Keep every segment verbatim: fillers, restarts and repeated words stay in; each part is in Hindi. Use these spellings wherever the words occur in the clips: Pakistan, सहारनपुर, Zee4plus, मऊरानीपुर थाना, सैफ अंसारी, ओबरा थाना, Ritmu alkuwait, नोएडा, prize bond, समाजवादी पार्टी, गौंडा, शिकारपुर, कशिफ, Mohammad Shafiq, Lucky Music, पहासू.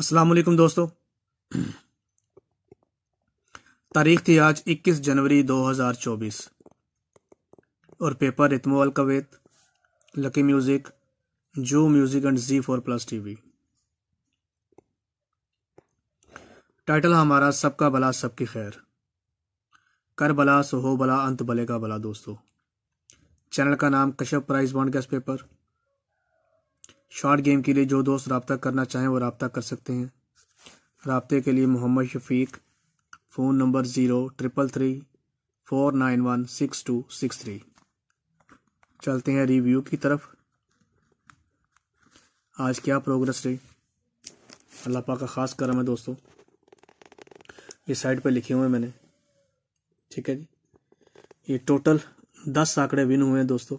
अस्सलाम वालेकुम दोस्तों, तारीख थी आज इक्कीस जनवरी दो हज़ार चौबीस और paper Ritmo Kuwait, Lucky Music, Zoo Music and Z four plus TV. Title हमारा सबका भला सबकी खैर, कर भला सो हो भला, अंत भले का भला। दोस्तों चैनल का नाम कशिफ प्राइस बॉन्ड का पेपर। शॉर्ट गेम के लिए जो दोस्त राब्ता करना चाहें वो राब्ता कर सकते हैं। राब्ते के लिए Mohammad Shafiq, phone number zero triple three four nine one six two six three. चलते हैं रिव्यू की तरफ। आज क्या प्रोग्रेस रही, अल्लाह पाक का ख़ास करम है दोस्तों। ये साइड पे लिखे हुए हैं मैंने, ठीक है जी। ये टोटल दस आंकड़े विन हुए हैं दोस्तों,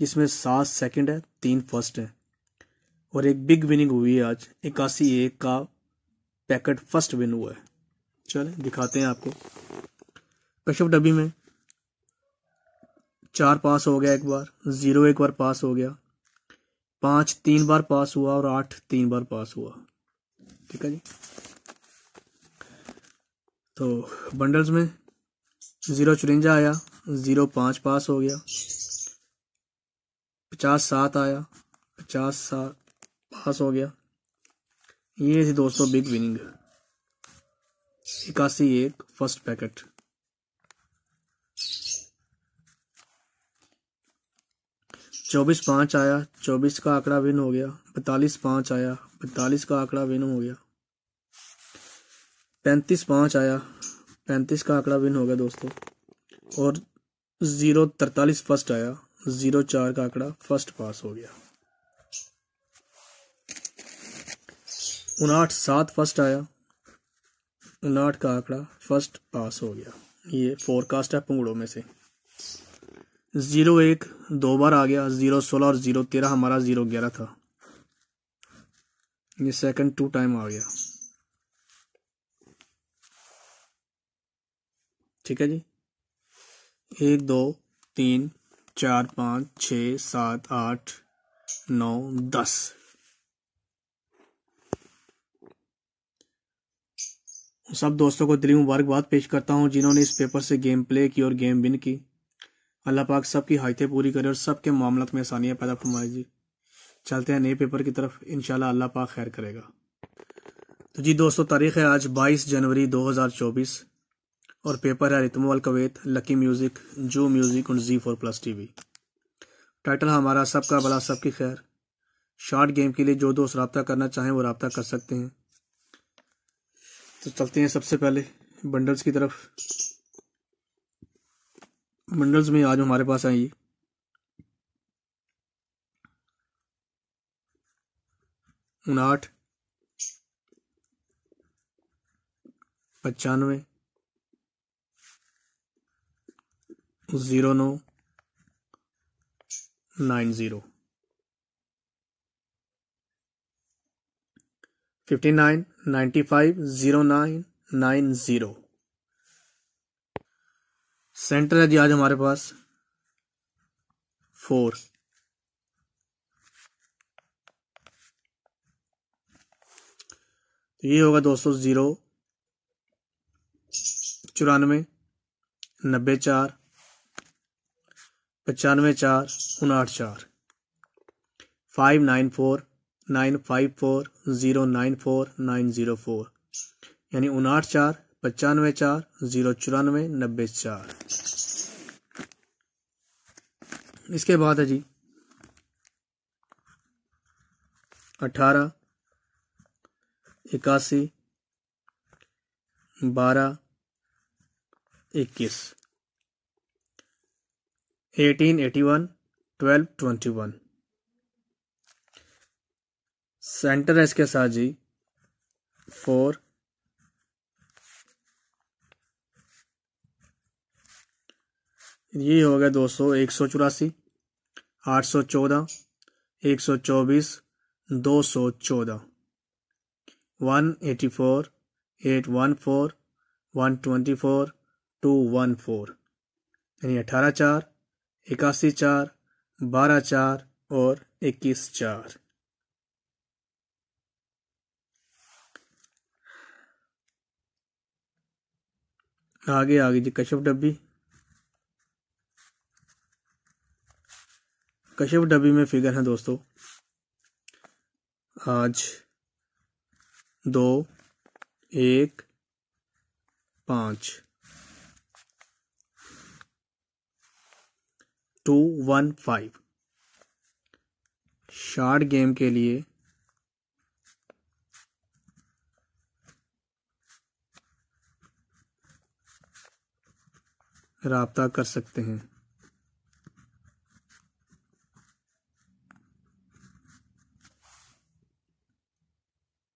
जिसमें सात सेकंड है, तीन फर्स्ट है और एक बिग विनिंग हुई है आज। इक्यासी एक का पैकेट फर्स्ट विन हुआ है। चलें दिखाते हैं आपको। कशिफ डब्बी में चार पास हो गया, एक बार जीरो एक बार पास हो गया, पांच तीन बार पास हुआ और आठ तीन बार पास हुआ, ठीक है जी। तो बंडल्स में जीरो चुरिंजा आया, जीरो पांच पास हो गया, पचास सात आया, पचास सात पास हो गया। ये थी दोस्तों बिग विनिंग, इक्यासी एक फर्स्ट पैकेट। चौबीस पांच आया, चौबीस का आंकड़ा विन हो गया, पैतालीस पांच आया, पैतालीस का आंकड़ा विन हो गया, पैंतीस पांच आया, पैंतीस का आंकड़ा विन हो गया दोस्तों। और जीरो तरतालीस फर्स्ट आया, जीरो चार का आंकड़ा फर्स्ट पास हो गया। उनाठ सात फर्स्ट आया, उनाठ का आंकड़ा फर्स्ट पास हो गया। ये फोरकास्ट है पुंगड़ों में से। जीरो एक दो बार आ गया, जीरो सोलह और जीरो तेरह हमारा जीरो ग्यारह था, ये सेकंड टू टाइम आ गया, ठीक है जी। एक दो तीन चार पाँच छः सात आठ नौ दस, सब दोस्तों को दिली मुबारकबाद पेश करता हूं जिन्होंने इस पेपर से गेम प्ले की और गेम विन की। अल्लाह पाक सबकी हाइतें पूरी करे और सबके मामलात में आसानियाँ पैदा फरमाए जी। चलते हैं नए पेपर की तरफ, इंशाल्लाह अल्लाह पाक खैर करेगा। तो जी दोस्तों तारीख़ है आज बाईस जनवरी दो हज़ार चौबीस और पेपर है Ritmo Kuwait, Lucky Music, Zoo Music और Z four plus TV. Title हमारा सबका भला सबकी खैर। शॉर्ट गेम के लिए जो दोस्त राब्ता करना चाहें वो राब्ता कर सकते हैं। तो चलते हैं सबसे पहले बंडल्स की तरफ। बंडल्स में आज हमारे पास आई उनाठ, पचानवे, जीरो नौ, nine zero, fifty nine, ninety five, zero nine, nine zero. Centre है जी आज हमारे पास फोर, ये होगा दोस्तों जीरो चौरानवे, नब्बे चार, पचानवे चार, उनाठ चार, five nine four, nine five four, zero nine four, nine zero four, यानी उनाठ चार, पचानवे चार, जीरो चौरानवे, नब्बे चार। इसके बाद है जी अठारह, इक्यासी, बारह, इक्कीस, eighteen, eighty one, twelve, twenty one. Centre है इसके साथ जी फोर, ये हो गया दोस्तों एक सौ चौरासी, आठ सौ चौदह, एक सौ चौबीस, दो सौ चौदह, one eighty four, eight one four, one twenty four, two one four, यानी अठारह चार, इक्यासी चार, बारह चार और इक्कीस चार। आगे आगे जी कशफ डब्बी। कशफ डब्बी में फिगर है दोस्तों आज दो एक पाँच two one five. Short game के लिए राब्ता कर सकते हैं।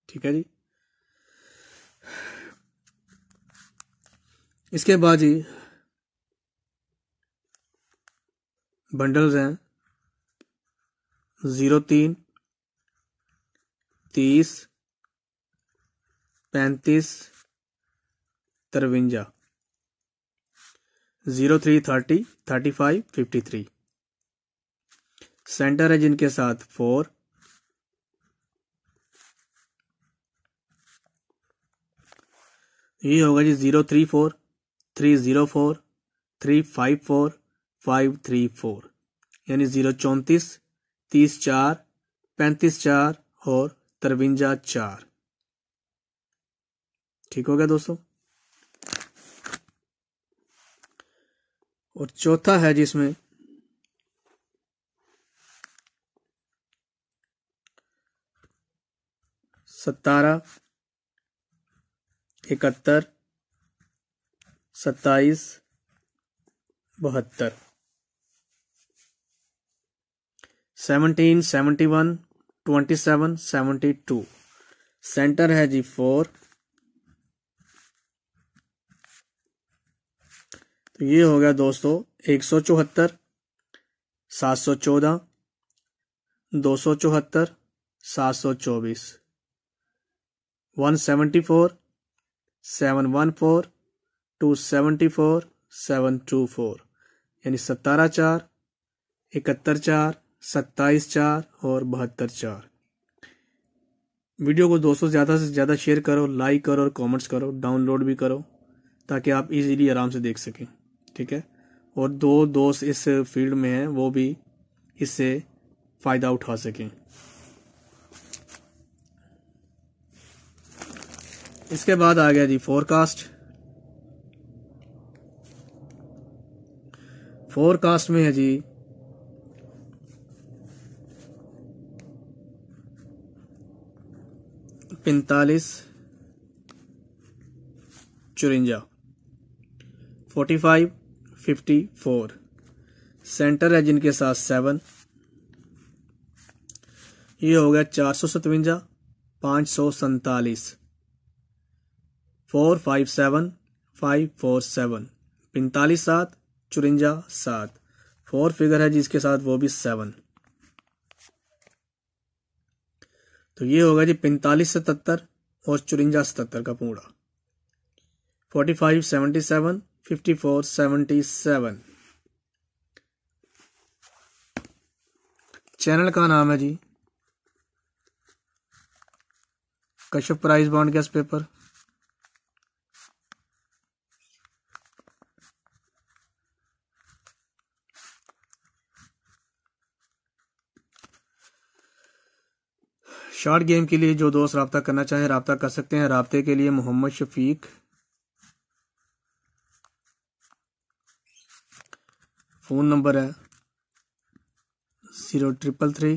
ठीक है जी। इसके बाद जी बंडल्स हैं जीरो तीन तीस पैंतीस तिरवंजा zero three thirty thirty five fifty three. Centre है जिनके साथ फोर ये होगा जी zero three four three zero four three five four five three four यानी जीरो चौंतीस तीस चार पैंतीस चार और तिरवंजा चार। ठीक हो गया दोस्तों। और चौथा है जिसमें सतारह इकहत्तर सत्ताईस बहत्तर seventeen seventy one twenty seven seventy two. Centre है जी फोर तो ये हो गया दोस्तों एक सौ चौहत्तर सात सौ चौदह दो सौ चौहत्तर सात सौ चौबीस one seventy four seven one four two seventy four seven two four यानी सतारह चार इकहत्तर चार सत्ताईस चार और बहत्तर चार। वीडियो को दोस्तों ज़्यादा से ज़्यादा शेयर करो, लाइक करो और कमेंट्स करो, डाउनलोड भी करो ताकि आप इजीली आराम से देख सकें। ठीक है। और दो दोस्त इस फील्ड में हैं वो भी इससे फ़ायदा उठा सकें। इसके बाद आ गया जी फोरकास्ट। फोरकास्ट में है जी पैंतालीस चुरंजा forty five fifty four. Centre है जिनके साथ सेवन ये हो गया चार सौ सतवंजा पाँच सौ सैतालीस four five seven five four seven पैंतालीस सात चुरंजा सात। फोर फिगर है जिसके साथ वो भी सेवन तो ये होगा जी पैंतालीस सतहत्तर और चुरंजा सतहत्तर का पूरा forty five seventy seven fifty four seventy seven. Channel का नाम है जी कशिफ prize bond guest paper. Short game के लिए जो दोस्त राब्ता करना चाहे राब्ता कर सकते हैं। राब्ते के लिए मोहम्मद शफीक फोन नंबर है zero triple three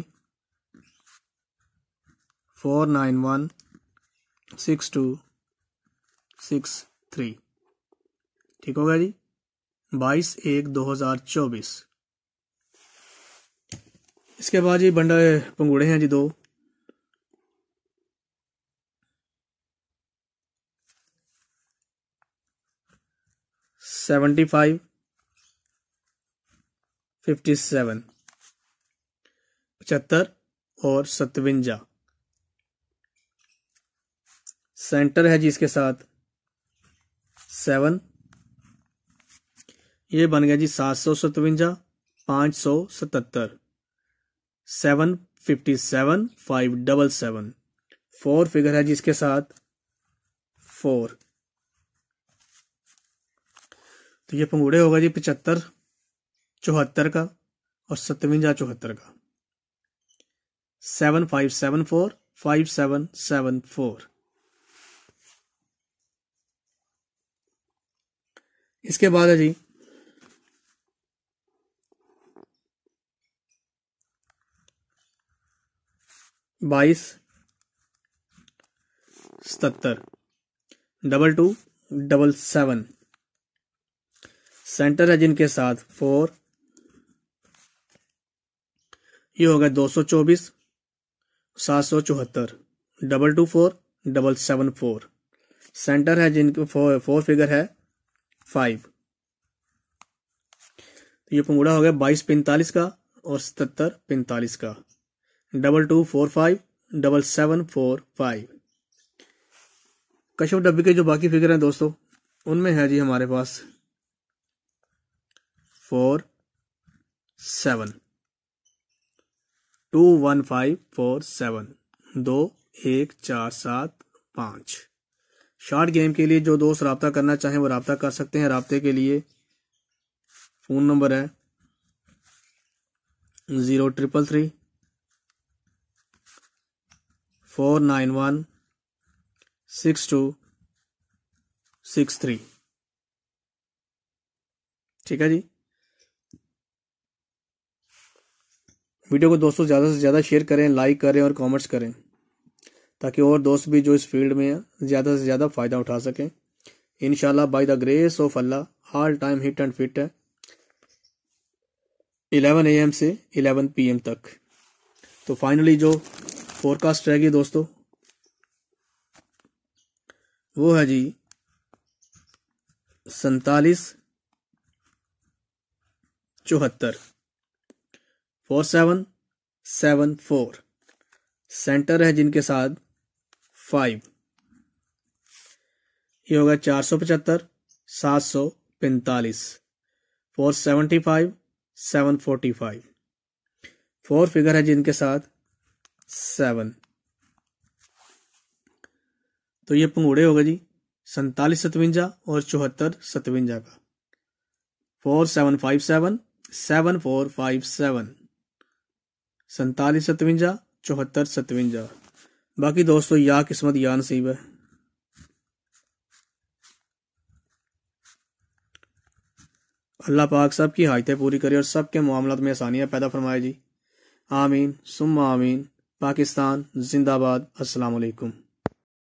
four nine one six two six three. ठीक होगा जी। बाईस एक दो हजार चौबीस। इसके बाद जी बंडा पंगूड़े हैं जी दो सेवेंटी फाइव फिफ्टी सेवन पचहत्तर और सतवंजा। सेंटर है जी इसके साथ सेवन ये बन गया जी सात सौ सतवंजा पाँच सौ सतहत्तर seven fifty seven five double seven. Four figure है जी इसके साथ फोर तो ये पंगूड़े होगा जी पचहत्तर चौहत्तर का और सतवंजा चौहत्तर का। Seven five seven four five seven seven four. इसके बाद है जी बाईस सतहत्तर double two double seven. Centre है जिनके साथ फोर, ये होगा दो सौ चौबीस सात सौ चौहत्तर double two four double seven four. Centre है जिनके फोर फोर फिगर है फाइव। तो ये पंगूड़ा हो गया बाईस पैंतालीस का और सतहत्तर पैंतालीस का। Double two four five double seven four five. Kashyap डब्बी के जो बाकी फिगर हैं दोस्तों, उनमें है जी हमारे पास four seven two one five four seven दो एक चार सात पाँच। शार्ट गेम के लिए जो दोस्त राब्ता करना चाहें वो राब्ता कर सकते हैं। राब्ते के लिए फ़ोन नंबर है zero triple three four nine one six two six three. ठीक है जी, वीडियो को दोस्तों ज़्यादा से ज़्यादा शेयर करें, लाइक करें और कमेंट्स करें, ताकि और दोस्त भी जो इस फील्ड में हैं ज़्यादा से ज़्यादा फ़ायदा उठा सकें। इंशाल्लाह by the grace of Allah all time hit and fit है इलेवन ए एम से इलेवन पी एम तक। तो फाइनली जो फोरकास्ट रहेगी दोस्तों वो है जी सैंतालीस चौहत्तर four seven seven four. Centre है जिनके साथ फाइव, ये होगा चार सौ पचहत्तर सात सौ पैंतालीस four seventy five seven forty five. Four figure है जिनके साथ सेवन। तो ये पंगूड़े होगा जी सैंतालीस सतवंजा और चौहत्तर सतवंजा का। Four seven five seven seven four five seven सैंतालीस सतवंजा चौहत्तर सतवंजा। बाकी दोस्तों या किस्मत या नसीब है। अल्लाह पाक सब की हाजतें पूरी करे और सब के मामलों में आसानियाँ पैदा फरमाए जी। आमीन सुम्मा आमीन। पाकिस्तान जिंदाबाद। अस्सलाम वालेकुम।